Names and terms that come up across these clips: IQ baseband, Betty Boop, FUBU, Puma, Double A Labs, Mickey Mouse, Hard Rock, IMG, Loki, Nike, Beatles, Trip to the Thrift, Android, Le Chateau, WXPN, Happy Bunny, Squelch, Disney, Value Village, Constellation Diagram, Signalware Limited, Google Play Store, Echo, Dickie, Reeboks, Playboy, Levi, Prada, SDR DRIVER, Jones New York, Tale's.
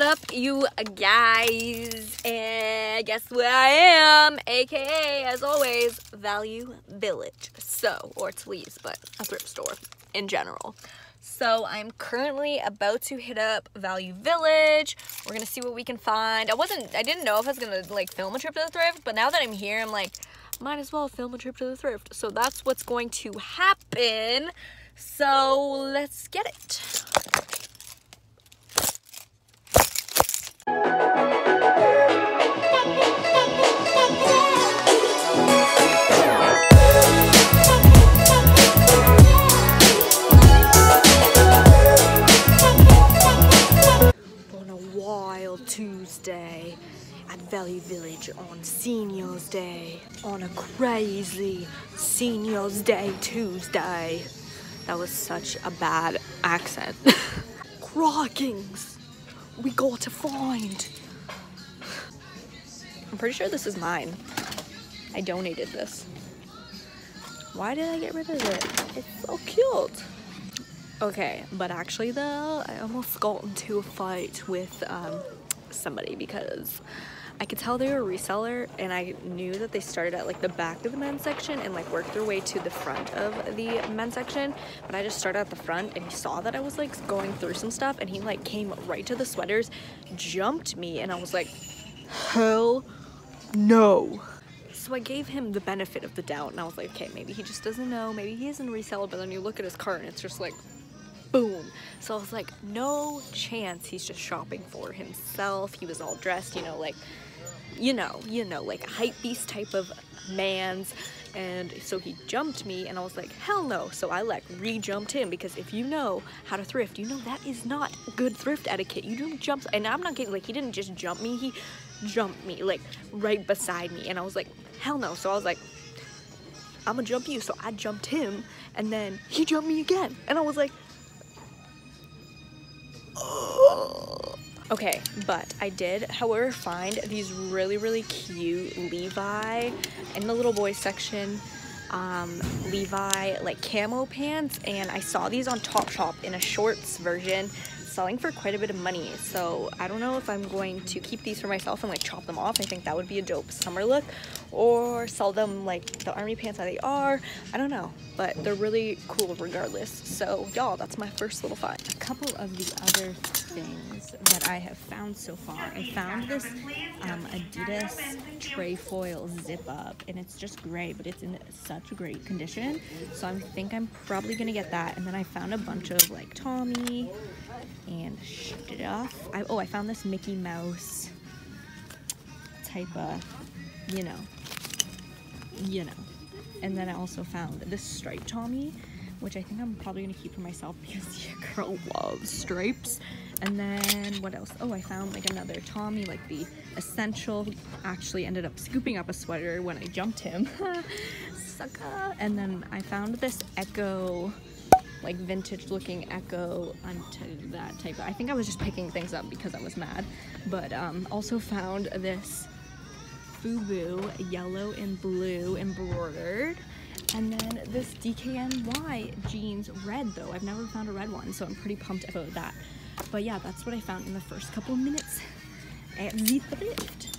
is up, you guys? And guess where I am, aka, as always, Value Village. So, or Tale's, but a thrift store in general. So I'm currently about to hit up Value Village. We're gonna see what we can find. I didn't know if I was gonna like film a trip to the thrift, but now that I'm here, I'm like, might as well film a trip to the thrift. So that's what's going to happen. So let's get it. Tuesday at Value Village on Seniors Day, on a crazy Seniors Day Tuesday. That was such a bad accent. Crockings, we got to find. I'm pretty sure this is mine. I donated this. Why did I get rid of it? It's so cute. Okay, but actually though, I almost got into a fight with somebody because I could tell they were a reseller, and I knew that they started at like the back of the men's section and like worked their way to the front of the men's section, but I just started at the front, and he saw that I was like going through some stuff, and he like came right to the sweaters, jumped me, and I was like, hell no. So I gave him the benefit of the doubt, and I was like, okay, maybe he just doesn't know, maybe he isn't a reseller, but then you look at his cart and it's just like boom. So I was like, no chance, he's just shopping for himself. He was all dressed, you know, like, you know, like a hype beast type of man's. And so he jumped me, and I was like, hell no. So I like re-jumped him, because if you know how to thrift, you know that is not good thrift etiquette. You don't jump, and I'm not getting, like, he didn't just jump me, he jumped me like right beside me, and I was like, hell no. So I was like, I'm gonna jump you. So I jumped him, and then he jumped me again, and I was like, okay, but I did, however, find these really, really cute Levi in the little boys section, Levi like camo pants, and I saw these on Topshop in a shorts version, selling for quite a bit of money. So I don't know if I'm going to keep these for myself and like chop them off. I think that would be a dope summer look, or sell them like the army pants that they are. I don't know, but they're really cool regardless. So y'all, that's my first little find. A couple of the other things that I have found so far, I found this Adidas trefoil zip up, and it's just gray, but it's in such great condition, so I think I'm probably gonna get that. And then I found a bunch of like Tommy and stuff. I found this Mickey Mouse type of, you know. And then I also found this striped Tommy, which I think I'm probably gonna keep for myself because your girl loves stripes. And then what else? Oh, I found like another Tommy, like the essential. Actually ended up scooping up a sweater when I jumped him. Sucker. And then I found this Echo, like vintage looking Echo, onto that type of, I think I was just picking things up because I was mad. But also found this FUBU yellow and blue embroidered, and then this DKNY jeans, red though. I've never found a red one, so I'm pretty pumped about that. But yeah, that's what I found in the first couple minutes at the thrift.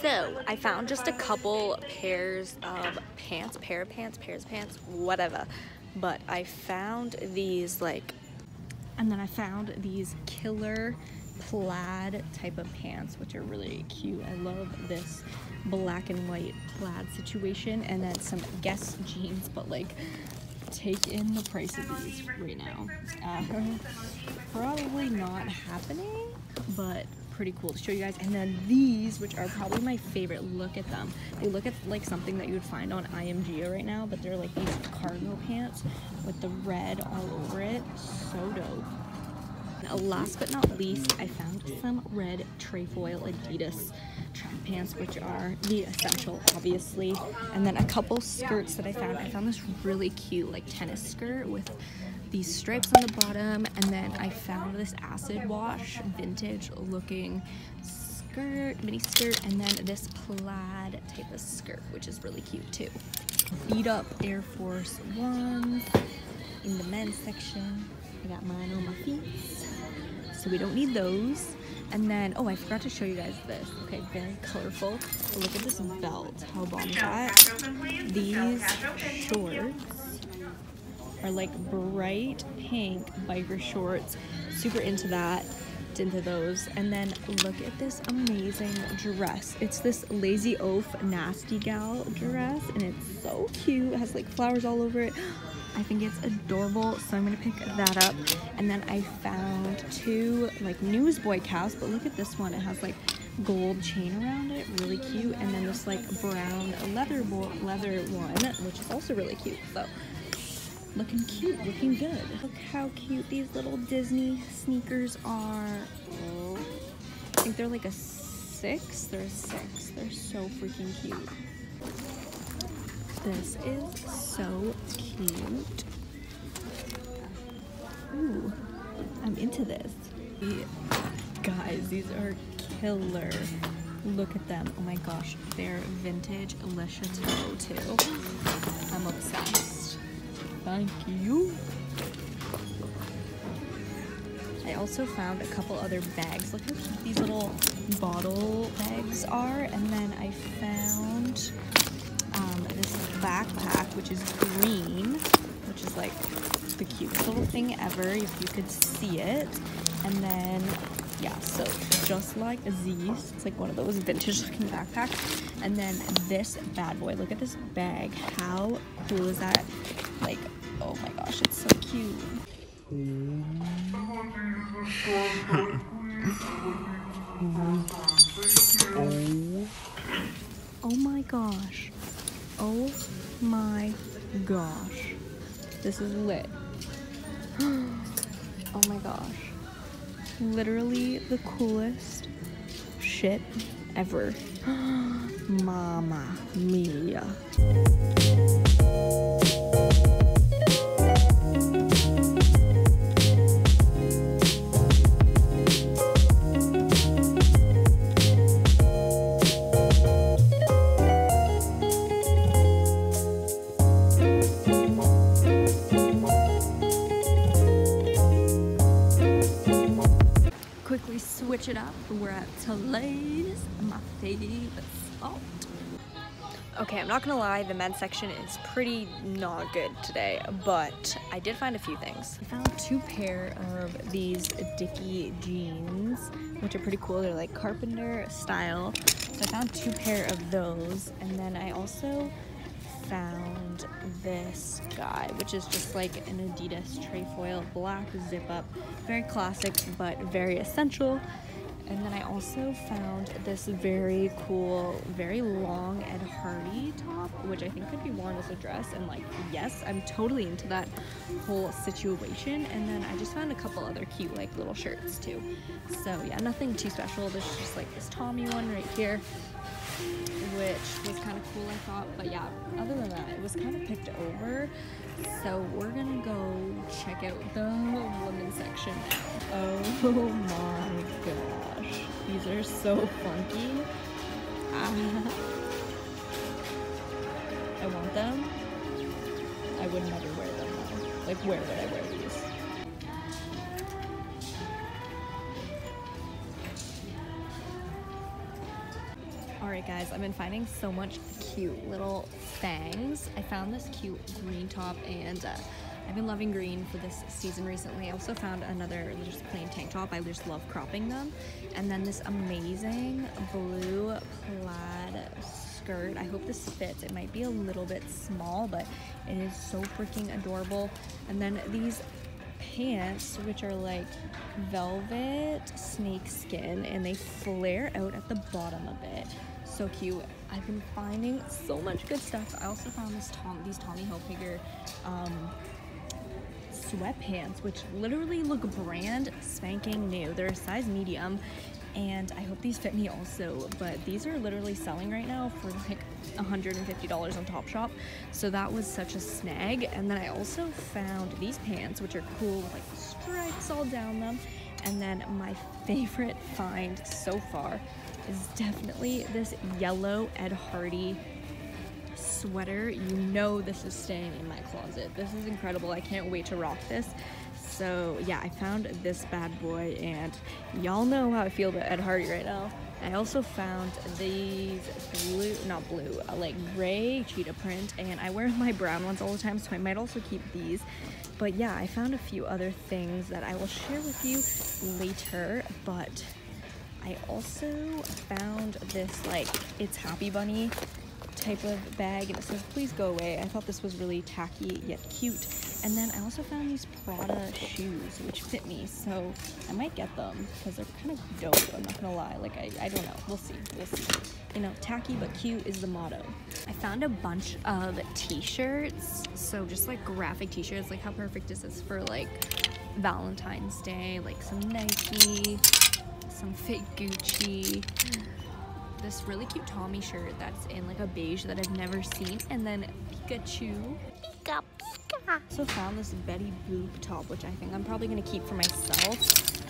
So I found just a couple pairs of pants, pairs of pants, whatever. But I found these like, and then I found these killer plaid type of pants, which are really cute. I love this black and white plaid situation. And then some Guess jeans, but like, take in the price of these right now. Probably not happening, but pretty cool to show you guys. And then these, which are probably my favorite. Look at them. They look at like something that you would find on IMG right now, but they're like these cargo pants with the red all over it. So dope. And last but not least, I found some red trefoil Adidas track pants, which are the essential, obviously. And then a couple skirts that I found. I found this really cute like tennis skirt with these stripes on the bottom, and then I found this acid wash vintage looking skirt, mini skirt, and then this plaid type of skirt, which is really cute too. Beat up Air Force Ones in the men's section. I got mine on my feet. so we don't need those. And then, oh, I forgot to show you guys this. Okay, very colorful. Look at this belt. How bomb is that? These shorts are like bright pink biker shorts. Super into that. Into those. And then look at this amazing dress. It's this Lazy Oaf Nasty Gal dress, and it's so cute. It has like flowers all over it. I think it's adorable, so I'm gonna pick that up. And then I found two like newsboy caps, but look at this one. It has like gold chain around it, really cute. And then this like brown leather one, which is also really cute. So looking cute, looking good. Look how cute these little Disney sneakers are. Oh, I think they're like a six. They're a six. They're so freaking cute. This is so cute. Ooh, I'm into this. Guys, these are killer. Look at them. Oh my gosh, they're vintage Le Chateau too. I'm obsessed. Thank you. I also found a couple other bags. Look how cute these little bottle bags are. And then I found this backpack, which is green, which is like the cutest little thing ever, if you could see it. And then, yeah, so just like these, it's like one of those vintage looking backpacks. And then this bad boy. Look at this bag. How cool is that? Like, oh my gosh, it's so cute. Oh my gosh. Oh my gosh. This is lit. Oh my gosh. Literally the coolest shit ever. Mama mia. Switch it up. We're at Tale's, my favorite spot. Okay, I'm not gonna lie, the men's section is pretty not good today, but I did find a few things. I found two pair of these Dickie jeans, which are pretty cool. They're like carpenter style. So I found two pair of those, and then I also found this guy, which is just like an Adidas trefoil black zip up, very classic but very essential. And then I also found this very cool, very long Ed Hardy top, which I think could be worn as a dress, and like, yes, I'm totally into that whole situation. And then I just found a couple other cute like little shirts too. So yeah, nothing too special. There's just like this Tommy one right here, which was kind of cool, I thought. But yeah, other than that, it was kind of picked over. So we're gonna go check out the women's section now. Oh my gosh, these are so funky. I want them. I would never wear them though. Like, where would I wear these? Alright guys, I've been finding so much cute little things. I found this cute green top, and I've been loving green for this season recently. I also found another just plain tank top. I just love cropping them. And then this amazing blue plaid skirt. I hope this fits. It might be a little bit small, but it is so freaking adorable. And then these pants, which are like velvet snake skin, and they flare out at the bottom a bit. So cute. I've been finding so much good stuff. I also found these Tommy Hilfiger sweatpants, which literally look brand spanking new. They're a size medium, and I hope these fit me also, but these are literally selling right now for like $150 on Topshop, so that was such a snag. And then I also found these pants, which are cool with like stripes all down them. And then my favorite find so far is definitely this yellow Ed Hardy sweater. You know this is staying in my closet. This is incredible. I can't wait to rock this. So yeah, I found this bad boy, and y'all know how I feel about Ed Hardy right now. I also found these gray cheetah print, and I wear my brown ones all the time, so I might also keep these. But yeah, I found a few other things that I will share with you later, but I also found this, like, it's Happy Bunny type of bag, and it says please go away. I thought this was really tacky yet cute. And then I also found these Prada shoes which fit me, so I might get them because they're kind of dope, I'm not gonna lie. Like, I don't know, we'll see. You know, tacky but cute is the motto. I found a bunch of t-shirts, so just like graphic t-shirts. Like, how perfect is this for like Valentine's Day? Like some Nike, some fake Gucci, this really cute Tommy shirt that's in like a beige that I've never seen, and then Pikachu. Pika, Pika. So found this Betty Boop top, which I think I'm probably gonna keep for myself.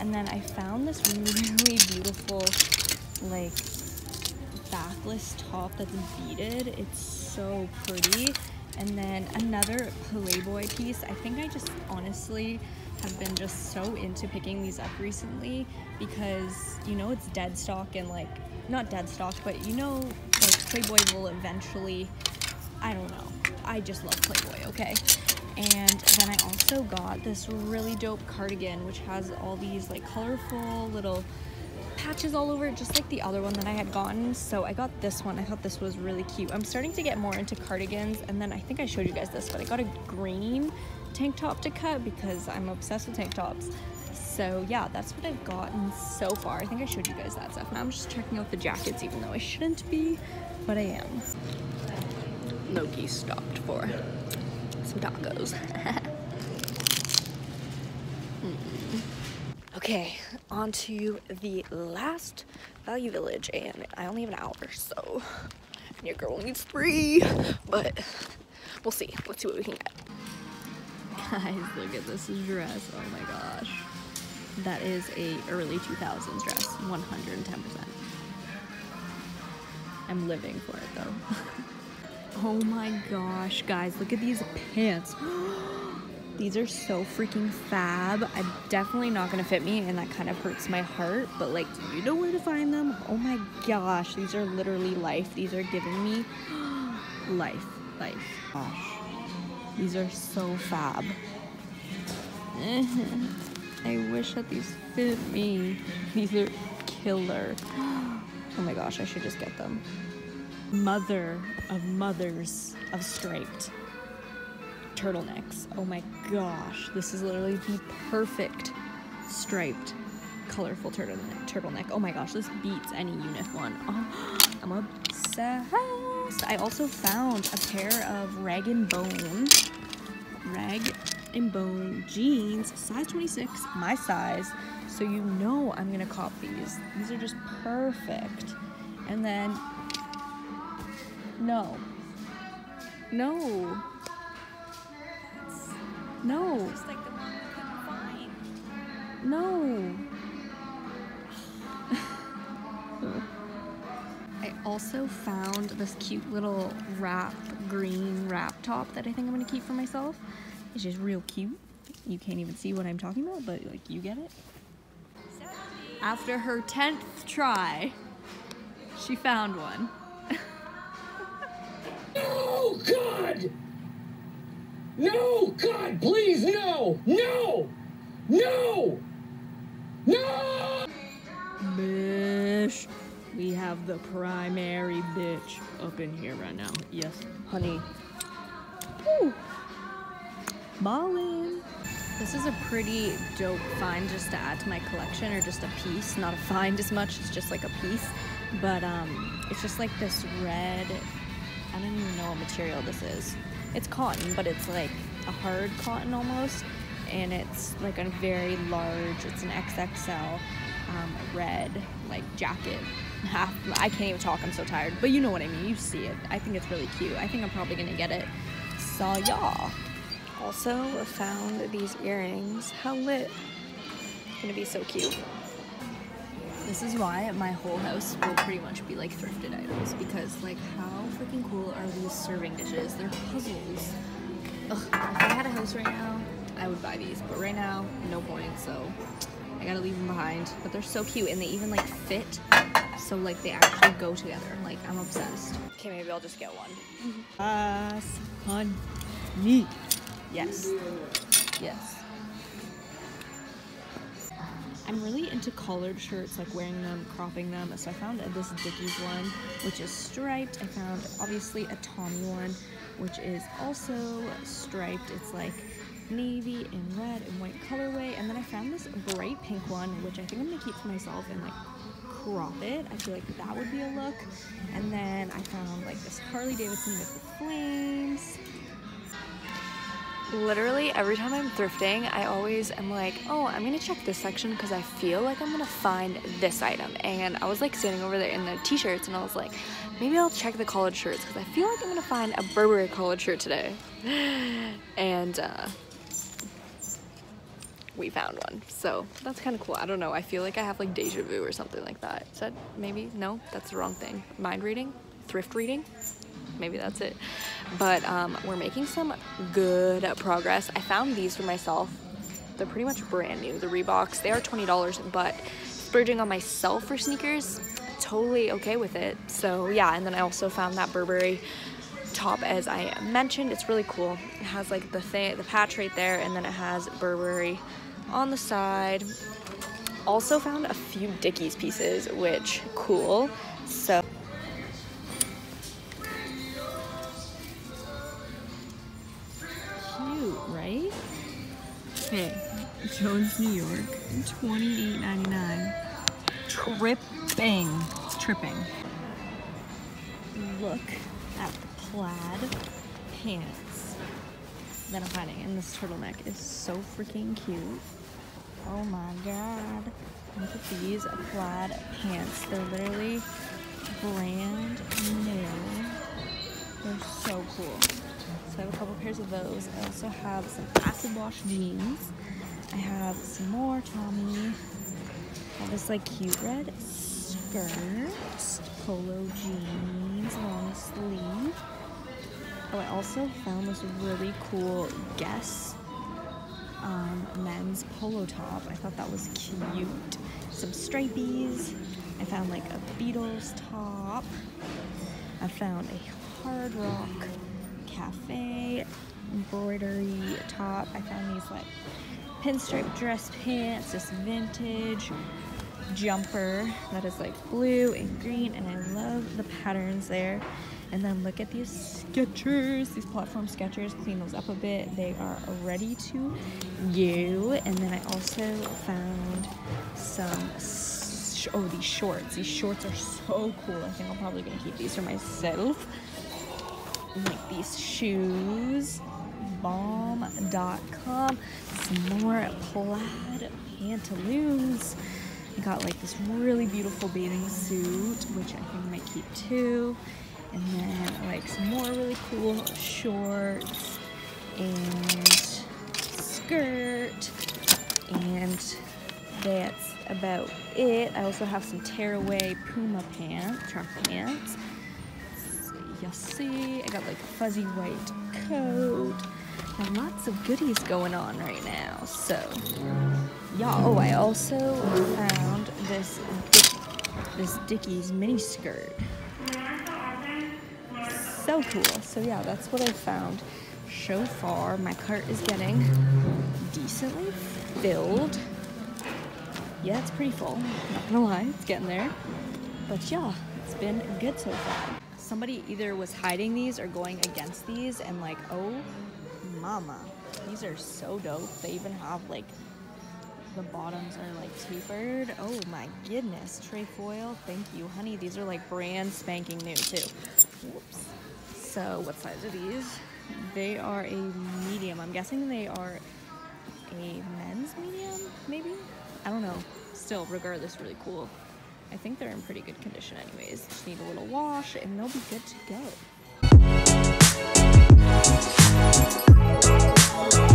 And then I found this really beautiful like backless top that's beaded. It's so pretty. And then another Playboy piece. I think I just honestly have been just so into picking these up recently because, you know, it's dead stock, and like, not dead stock, but you know, like Playboy will eventually, I don't know, I just love Playboy, okay? And then I also got this really dope cardigan which has all these like colorful little patches all over it, just like the other one that I had gotten. So I got this one, I thought this was really cute. I'm starting to get more into cardigans. And then I think I showed you guys this, but I got a green tank top to cut because I'm obsessed with tank tops. So yeah, that's what I've gotten so far. I think I showed you guys that stuff. Now I'm just checking out the jackets, even though I shouldn't be, but I am. Loki stopped for some tacos. Okay, on to the last Value Village, and I only have an hour, so your girl needs three, but we'll see. Let's see what we can get. Guys, look at this dress. Oh my gosh. That is a early 2000s dress, 110%. I'm living for it though. Oh my gosh, guys, look at these pants. These are so freaking fab. I'm definitely not gonna fit me, and that kind of hurts my heart, but like, you know where to find them. Oh my gosh, these are literally life. These are giving me life. Gosh, these are so fab. I wish that these fit me. These are killer. Oh my gosh, I should just get them. Mother of mothers of striped turtlenecks. Oh my gosh, this is literally the perfect striped colorful turtleneck. Oh my gosh, this beats any Unif one. Oh, I'm obsessed. I also found a pair of rag and bone jeans, size 26, my size, so you know I'm gonna cop these. These are just perfect. And then I also found this cute little green wrap top that I think I'm gonna keep for myself. It's just real cute. You can't even see what I'm talking about, but like, you get it. After her 10th try, she found one. Oh God! No, God, please, no! No! No! No! Bish. We have the primary bitch up in here right now. Yes, honey. Ooh. Ballin'. This is a pretty dope find just to add to my collection, or just a piece, not a find as much, it's just like a piece. But it's just like this red, I don't even know what material this is. It's cotton, but it's like a hard cotton almost, and it's like a very large, it's an XXL red like jacket. I can't even talk, I'm so tired, but you know what I mean, you see it. I think it's really cute. I think I'm probably gonna get it. So y'all. Also found these earrings. How lit. It's gonna be so cute. This is why my whole house will pretty much be like thrifted items, because like, how freaking cool are these serving dishes? They're puzzles. Ugh, if I had a house right now, I would buy these, but right now, no point, so I gotta leave them behind. But they're so cute, and they even like fit, so like they actually go together. Like, I'm obsessed. Okay, maybe I'll just get one. On me. Yes. Yes. I'm really into collared shirts, like wearing them, cropping them. So I found this Dickie's one, which is striped. I found, obviously, a Tommy one, which is also striped. It's like navy and red and white colorway. And then I found this bright pink one, which I think I'm gonna keep for myself and like crop it. I feel like that would be a look. And then I found like this Harley Davidson with the flames. Literally every time I'm thrifting, I always am like, oh, I'm gonna check this section because I feel like I'm gonna find this item. And I was like standing over there in the t-shirts and I was like, maybe I'll check the collared shirts because I feel like I'm gonna find a Burberry collared shirt today. And we found one, so that's kind of cool. I don't know, I feel like I have like deja vu or something like that. Is that maybe? No, that's the wrong thing. Mind reading? Thrift reading? Maybe that's it. But we're making some good progress. I found these for myself. They're pretty much brand new, the Reeboks. They are $20, but splurging on myself for sneakers, totally okay with it. So yeah, and then I also found that Burberry top, as I mentioned. It's really cool. It has like the patch right there, and then it has Burberry on the side. Also found a few Dickies pieces, which cool. So right? Hey, Jones, New York, $28.99. Tripping. It's tripping. Look at the plaid pants that I'm finding. And this turtleneck is so freaking cute. Oh my god. Look at these plaid pants. They're literally brand new. They're so cool. So I have a couple pairs of those. I also have some acid wash jeans. I have some more Tommy. I have this like cute red skirt, polo jeans, long sleeve. Oh, I also found this really cool Guess men's polo top. I thought that was cute. Some stripies. I found like a Beatles top. I found a Hard Rock Cafe embroidery top. I found these like pinstripe dress pants, this vintage jumper that is like blue and green, and I love the patterns there. And then look at these Skechers, these platform Skechers. Clean those up a bit. They are ready to you. And then I also found some these shorts. These shorts are so cool. I think I'm probably gonna keep these for myself. Like these shoes, bomb.com, some more plaid pantaloons. I got like this really beautiful bathing suit, which I think I might keep too. And then like some more really cool shorts and skirt, and that's about it. I also have some tearaway Puma pants, trunk pants. You'll see, I got like a fuzzy white coat and lots of goodies going on right now. So, yeah. Oh, I also found this Dickies mini skirt. So cool. So yeah, that's what I found so far. My cart is getting decently filled. Yeah, it's pretty full. Not gonna lie, it's getting there. But yeah, it's been good so far. Somebody either was hiding these or going against these, and like, oh mama, these are so dope. They even have like the bottoms are like tapered. Oh my goodness. Trefoil, thank you honey. These are like brand spanking new too. Whoops. So what size are these? They are a medium. I'm guessing they are a men's medium, maybe, I don't know. Still, regardless, really cool. I think they're in pretty good condition anyways. Just need a little wash and they'll be good to go.